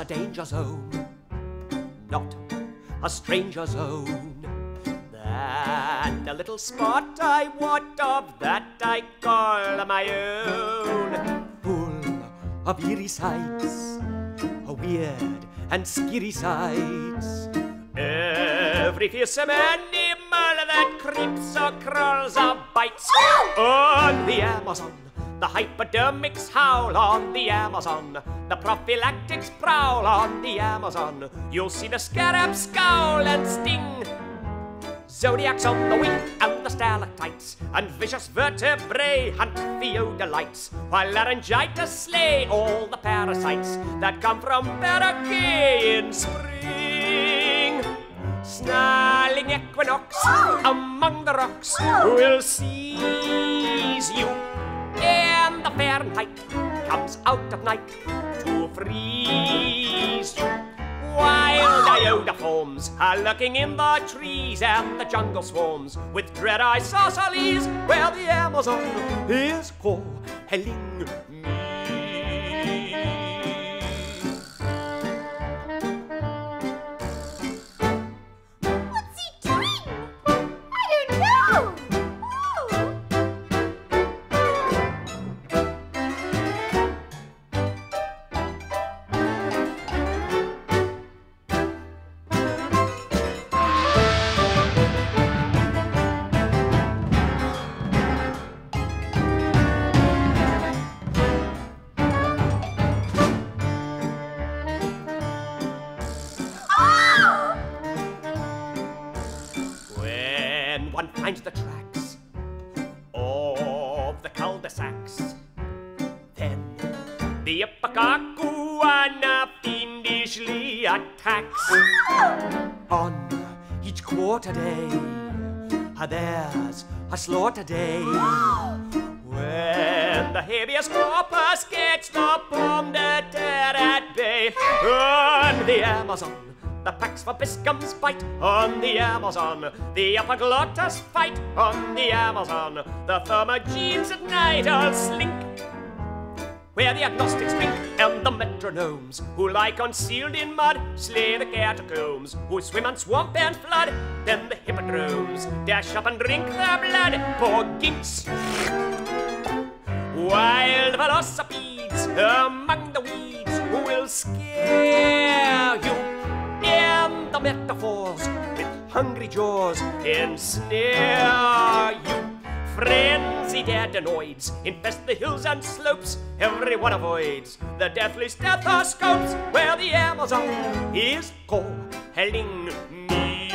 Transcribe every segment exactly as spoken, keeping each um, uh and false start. a danger zone, not a stranger zone. And a little spot I wot of that I call my own, full of eerie sights, a weird and scary sights. Every fearsome animal that creeps or crawls or bites on the Amazon. The hypodermics howl on the Amazon. The prophylactics prowl on the Amazon. You'll see the scarab scowl and sting. Zodiacs on the wing and the stalactites, and vicious vertebrae hunt theodolites, while laryngitis slay all the parasites that come from Paraguay in spring. Snarling equinox among the rocks will seize you. And the Fahrenheit comes out at night to freeze you. Wild iodoforms are lurking in the trees, and the jungle swarms with dread isosceles, where the Amazon is calling me. One finds the tracks of the cul-de-sacs. Then the ipecacuanha fiendishly attacks. On each quarter day, there's a slaughter day. When the habeas corpus gets the pomme de terre at bay on the Amazon. The packs for biscums bite on the Amazon. The epiglottas fight on the Amazon. The thermogenes at night all slink, where the agnostics wink, and the metronomes who lie concealed in mud slay the catacombs, who swim and swamp and flood. Then the hippodromes dash up and drink their blood. Poor ginks, wild velocipedes among the weeds who will scare you. The metaphors with hungry jaws ensnare you. Frenzied adenoids infest the hills and slopes. Everyone avoids the deathly stethoscopes, where the Amazon is calling me.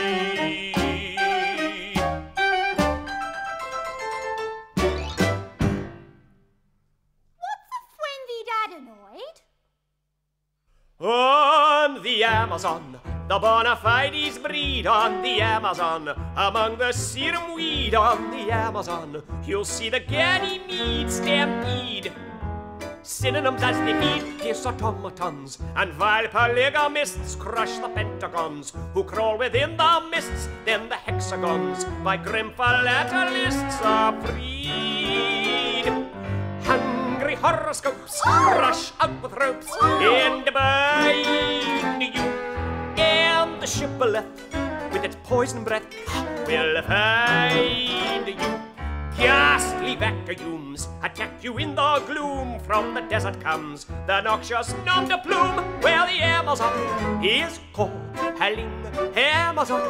What's a frenzied adenoid? On the Amazon. The bona fides breed on the Amazon. Among the serum weed on the Amazon, you'll see the Ganymede stampede. Synonyms as they feed, kiss automatons, and vile polygamists crush the pentagons, who crawl within the mists, then the hexagons, by grim philatelists are freed. Hungry horoscopes rush out with ropes and bind you. And the shibboleth, with its poison breath, will find you. Ghastly vacuums attack you in the gloom. From the desert comes the noxious nom de plume, where the Amazon is calling. Amazon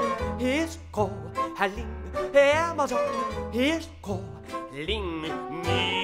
is calling. Amazon is calling me.